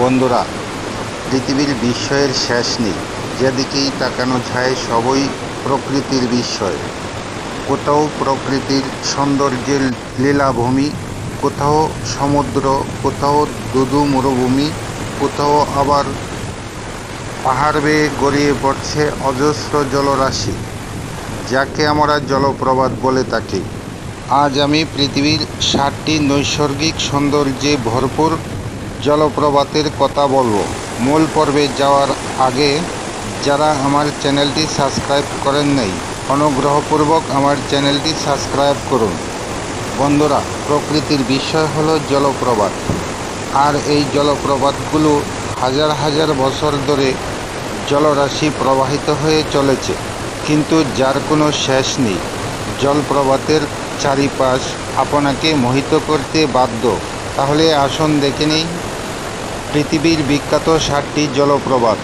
বন্ধুরা, পৃথিবীর বিস্ময়ের শেষ নেই। যেদিকেই তাকানো যায় সবই প্রকৃতির বিস্ময়। কোথাও প্রকৃতির সৌন্দর্যের লীলাভূমি, কোথাও সমুদ্র, কোথাও ধুধু মরুভূমি, কোথাও আবার পাহাড় বেয়ে গড়িয়ে পড়ছে অজস্র জলরাশি, যাকে আমরা জলপ্রপাত বলে থাকি। আজ আমি পৃথিবীর 60টি নৈসর্গিক সৌন্দর্যে ভরপুর জলপ্রপাতের কথা বলবো। মূল পর্বে যাওয়ার আগে যারা আমার চ্যানেলটি সাবস্ক্রাইব করেন নাই, অনুগ্রহপূর্বক আমার চ্যানেলটি সাবস্ক্রাইব করুন। বন্ধুরা, প্রকৃতির বিষয় হলো জলপ্রপাত, আর এই জলপ্রপাতগুলো হাজার হাজার বছর ধরে জলরাশি প্রবাহিত হয়ে চলেছে, কিন্তু যার কোনো শেষ নেই। জলপ্রপাতের চারিপাশ আপনাকে মোহিত করতে বাধ্য। তাহলে আসুন দেখে নিই পৃথিবীর বিখ্যাত 60টি জলপ্রপাত।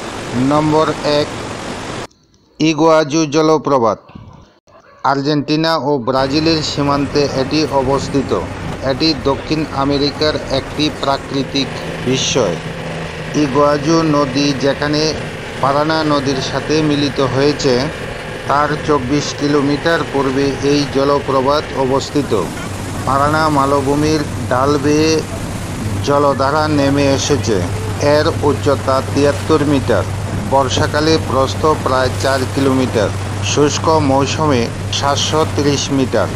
নম্বর 1, ইগুয়াজু জলপ্রপাত। আর্জেন্টিনা ও ব্রাজিলের সীমান্তে এটি অবস্থিত। এটি দক্ষিণ আমেরিকার একটি প্রাকৃতিক বিস্ময়। ইগুয়াজু নদী, যেখানে পারানা নদীর সাথে মিলিত হয়েছে, তার 24 কিলোমিটার পূর্বে এই জলপ্রপাত অবস্থিত। পারানা মালভূমির ঢাল বেয়ে জলধারা নেমে এসেছে। এর উচ্চতা 73 মিটার, বর্ষাকালে প্রস্থ প্রায় 4 কিলোমিটার, শুষ্ক মৌসুমে 730 মিটার।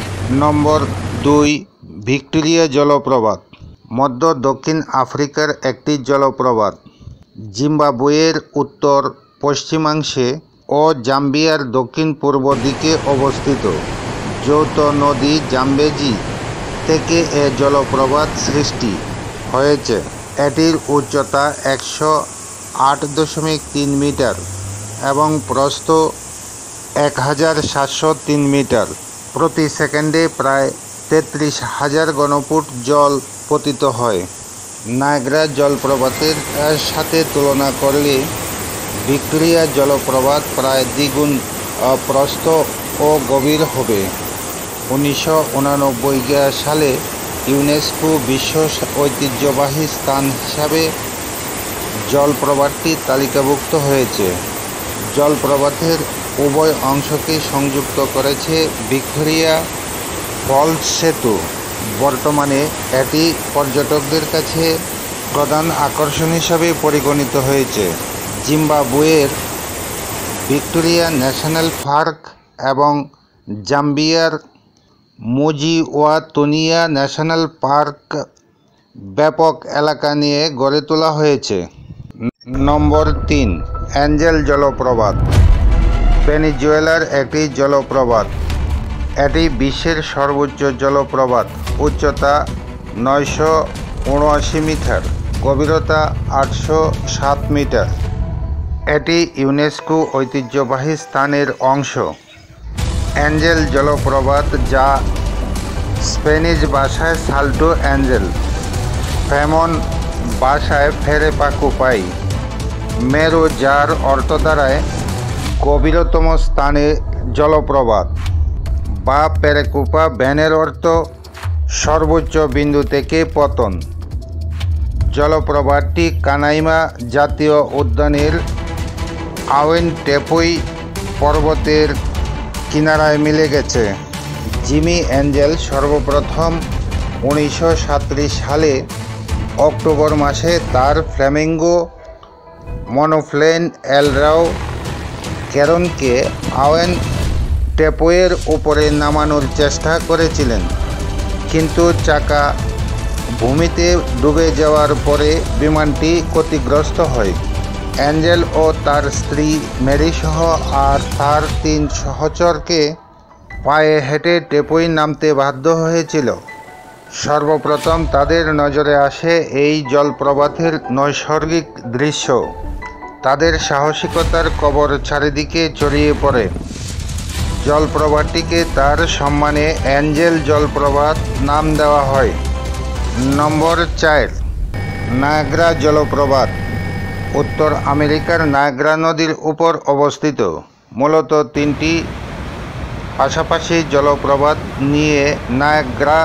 নম্বর 2, ভিক্টোরিয়া জলপ্রপাত। মধ্য দক্ষিণ আফ্রিকার একটি জলপ্রপাত। জিম্বাবুয়ের উত্তর পশ্চিমাংশে ও জাম্বিয়ার দক্ষিণ পূর্ব দিকে অবস্থিত। যৌথ নদী জাম্বেজি থেকে এ জলপ্রপাত সৃষ্টি হয়েছে। এটির উচ্চতা 108.3 মিটার এবং প্রস্থ 1703 মিটার। প্রতি সেকেন্ডে প্রায় 33,000 ঘনফুট জল পতিত হয়। নায়াগ্রা জলপ্রপাতের সাথে তুলনা করলে ভিক্টোরিয়া জলপ্রপাত প্রায় দ্বিগুণ প্রস্থ ও গভীর হবে। 1989 সালে ইউনেস্কো বিশ্ব ঐতিহ্যবাহী স্থান হিসাবে জলপ্রপাতটি তালিকাভুক্ত হয়েছে। জলপ্রপাতের উভয় অংশকে সংযুক্ত করেছে ভিক্টোরিয়া ফলস সেতু। বর্তমানে এটি পর্যটকদের কাছে প্রধান আকর্ষণ হিসাবে পরিগণিত হয়েছে। জিম্বাবুয়ের ভিক্টোরিয়া ন্যাশনাল পার্ক এবং জাম্বিয়ার মোজিওয়াতুনিয়া ন্যাশনাল পার্ক ব্যাপক এলাকা নিয়ে গড়ে তোলা হয়েছে। নম্বর 3, অ্যাঞ্জেল জলপ্রপাত। ভেনিজুয়েলার একটি জলপ্রপাত। এটি বিশ্বের সর্বোচ্চ জলপ্রপাত। উচ্চতা 979 মিটার, গভীরতা 807 মিটার। এটি ইউনেস্কো ঐতিহ্যবাহী স্থানের অংশ। অ্যাঞ্জেল জলপ্রপাত, যা স্প্যানিশ ভাষায় সালটো অ্যাঞ্জেল, ফেমন ভাষায় ফেরে পাকু পাই, মেরু, যার অর্থ দ্বারায় গভীরতম স্থানে জলপ্রপাত, বা পেরেকুপা, ব্যানের অর্থ সর্বোচ্চ বিন্দু থেকে পতন। জলপ্রপাতটি কানাইমা জাতীয় উদ্যানের আওয়েনটেপুই পর্বতের কিনারায় মিলে গেছে। জিমি অ্যাঞ্জেল সর্বপ্রথম 1937 সালে অক্টোবর মাসে তার ফ্ল্যামিঙ্গো মনোপ্লেন এলরাও ক্যারনকে আওয়েনটেপুইয়ের উপরে নামানোর চেষ্টা করেছিলেন, কিন্তু চাকা ভূমিতে ডুবে যাওয়ার পরে বিমানটি ক্ষতিগ্রস্ত হয়। অ্যাঞ্জেল ও তার স্ত্রী মেরিসহ আর তার 3 সহচরকে পায়ে হেঁটে টেপুই নামতে বাধ্য হয়েছিল। সর্বপ্রথম তাদের নজরে আসে এই জলপ্রপাতের নৈসর্গিক দৃশ্য। তাদের সাহসিকতার কবর চারিদিকে ছড়িয়ে পড়ে। জলপ্রপাতটিকে তার সম্মানে অ্যাঞ্জেল জলপ্রপাত নাম দেওয়া হয়। নম্বর 4, নায়াগ্রা জলপ্রপাত। উত্তর আমেরিকার নায়াগ্রা নদীর উপর অবস্থিত। মূলত 3টি পাশাপাশি জলপ্রপাত নিয়ে নায়াগ্রা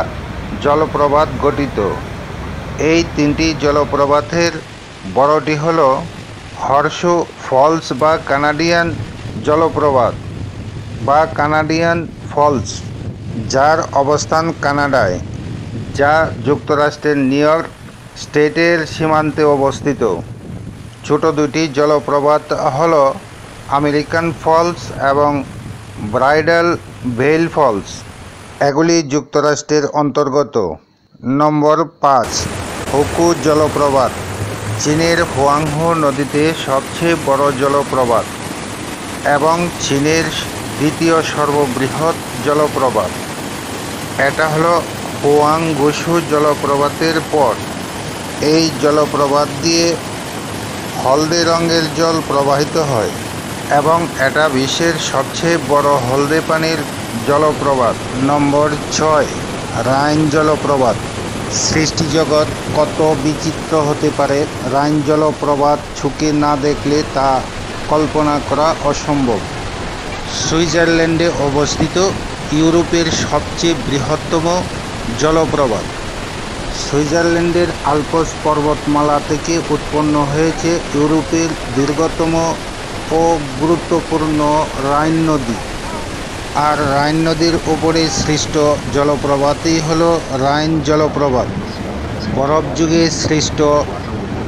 জলপ্রপাত গঠিত। এই 3টি জলপ্রপাতের বড়টি হল হর্সু ফলস বা কানাডিয়ান জলপ্রপাত বা কানাডিয়ান ফলস, যার অবস্থান কানাডায়, যা যুক্তরাষ্ট্রের নিউইয়র্ক স্টেটের সীমান্তে অবস্থিত। ছোট দুটি জলপ্রপাত হল আমেরিকান ফলস এবং ব্রাইডাল ভেইল ফলস। এগুলি যুক্তরাষ্ট্রের অন্তর্গত। নম্বর ৫, হুকু জলপ্রপাত, চীনের হুয়াংহো নদীতে সবচেয়ে বড় জলপ্রপাত এবং চীনের দ্বিতীয় সর্ববৃহৎ জলপ্রপাত। এটা হলো হুয়াংগুসু জলপ্রপাতের পর। এই জলপ্রপাত দিয়ে হলদে রঙের জল প্রবাহিত হয় এবং এটা বিশ্বের সবচেয়ে বড় হলদে পানির জলপ্রপাত। নম্বর ৬, রাইন জলপ্রপাত। সৃষ্টিজগৎ কত বিচিত্র হতে পারে! রাইন জলপ্রপাত ছুঁকে না দেখলে তা কল্পনা করা অসম্ভব। সুইজারল্যান্ডে অবস্থিত ইউরোপের সবচেয়ে বৃহত্তম জলপ্রপাত। সুইজারল্যান্ডের আল্পস পর্বতমালা থেকে উৎপন্ন হয়েছে ইউরোপের দীর্ঘতম ও গুরুত্বপূর্ণ রাইন নদী, আর রাইন নদীর উপরে সৃষ্ট জলপ্রপাতই হল রাইন জলপ্রপাত। বরফ যুগে সৃষ্ট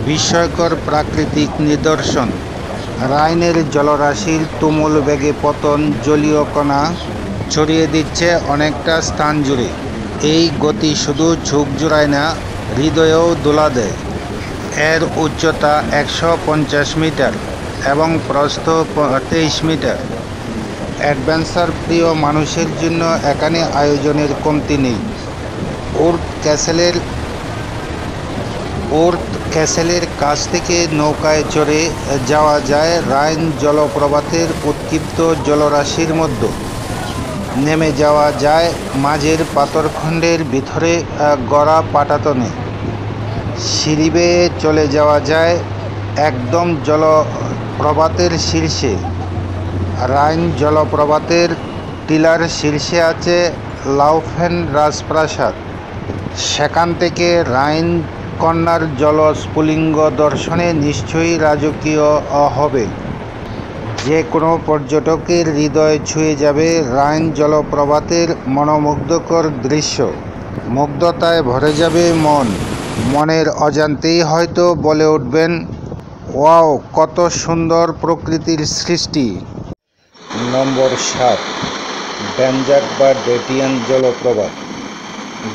বিস্ময়কর প্রাকৃতিক নিদর্শন। রাইনের জলরাশির তুমুল বেগে পতন জলীয় কণা ছড়িয়ে দিচ্ছে অনেকটা স্থান জুড়ে। এই গতি শুধু ঝোঁক জোড়ায় না, হৃদয়েও দোলা দেয়। এর উচ্চতা ১৫০ মিটার এবং প্রস্থ ২৩ মিটার। অ্যাডভেঞ্চার প্রিয় মানুষের জন্য এখানে আয়োজনের কমতি নেই। ওর্থ ক্যাসেলের কাছ থেকে নৌকায় চড়ে যাওয়া যায় রাইন জলপ্রপাতের উৎক্ষিপ্ত জলরাশির মধ্যে। নেমে যাওয়া যায় মাঝের পাথরখণ্ডের ভিতরে গড়া পাটাতনে। সিঁড়ি বেয়ে চলে যাওয়া যায় একদম জলপ্রপাতের শীর্ষে। রাইন জলপ্রপাতের টিলার শীর্ষে আছে লাউফেন রাজপ্রাসাদ। সেখান থেকে রাইন কন্যার জল স্ফুলিঙ্গ দর্শনে নিশ্চয়ই রাজকীয় হবে। যে কোনো পর্যটকের হৃদয় ছুঁয়ে যাবে রাইন জলপ্রপাতের মনোমুগ্ধকর দৃশ্য। মুগ্ধতায় ভরে যাবে মন। মনের অজান্তেই হয়তো বলে উঠবেন, ওয়াও, কত সুন্দর প্রকৃতির সৃষ্টি। নম্বর ৭, ব্যাঞ্জাক বা ডেটিয়ান জলপ্রপাত।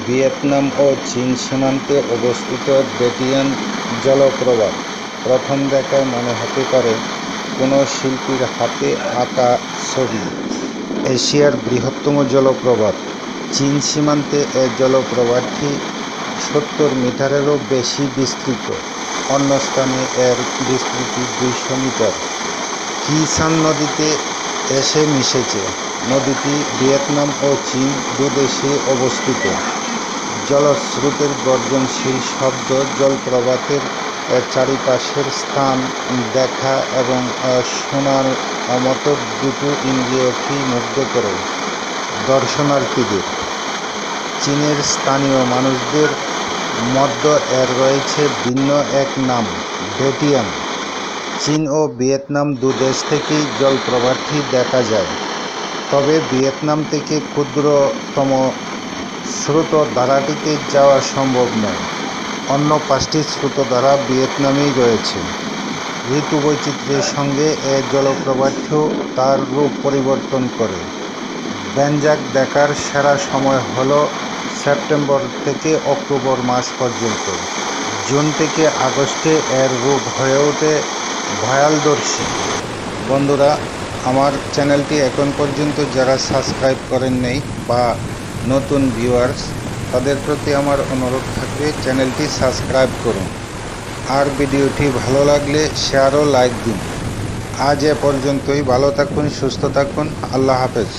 ভিয়েতনাম ও চীন সীমান্তে অবস্থিত ডেটিয়ান জলপ্রপাত প্রথম দেখায় মনে হতে পারে কোনো শিল্পীর হাতে আঁকা ছবি। এশিয়ার বৃহত্তম জলপ্রপাত। চীন সীমান্তে এ জলপ্রপাতটি ৭০ মিটারেরও বেশি বিস্তৃত, অন্য স্থানে এর বিস্তৃতি ২০০ মিটার। কিসান নদীতে এসে মিশেছে। নদীটি ভিয়েতনাম ও চীন দুদেশে অবস্থিত। জলস্রোতের গর্জনশীল শব্দ জলপ্রপাতের চারিপাশের স্থান দেখা এবং শোনার মতো দুটো ইন্দ্রিয়কেই মুগ্ধ করে দর্শনার্থীদের। চীনের স্থানীয় মানুষদের মধ্যে এর রয়েছে ভিন্ন এক নাম, ডেটিয়ান। চীন ও ভিয়েতনাম দুদেশ থেকেই জলপ্রপাতটি দেখা যায়, তবে ভিয়েতনাম থেকে ক্ষুদ্রতম স্রোত ধারাটিতে যাওয়া সম্ভব নয়। অন্য ৫টি স্রোতধারা ভিয়েতনামেই রয়েছে। ঋতুবৈচিত্র্যের সঙ্গে এ জলপ্রপাতটিও তার রূপ পরিবর্তন করে। ব্যাঞ্জাক দেখার সেরা সময় হল সেপ্টেম্বর থেকে অক্টোবর মাস পর্যন্ত। জুন থেকে আগস্টে এর রূপ হয়ে ওঠে ভয়ালদর্শী। বন্ধুরা, আমার চ্যানেলটি এখন পর্যন্ত যারা সাবস্ক্রাইব করেন নাই বা নতুন ভিউয়ার্স, তাদের প্রতি আমার অনুরোধ থাকবে চ্যানেলটি সাবস্ক্রাইব করুন। আর ভিডিওটি ভালো লাগলে শেয়ার ও লাইক দিন। আজ এ পর্যন্তই। ভালো থাকুন, সুস্থ থাকুন। আল্লাহ হাফেজ।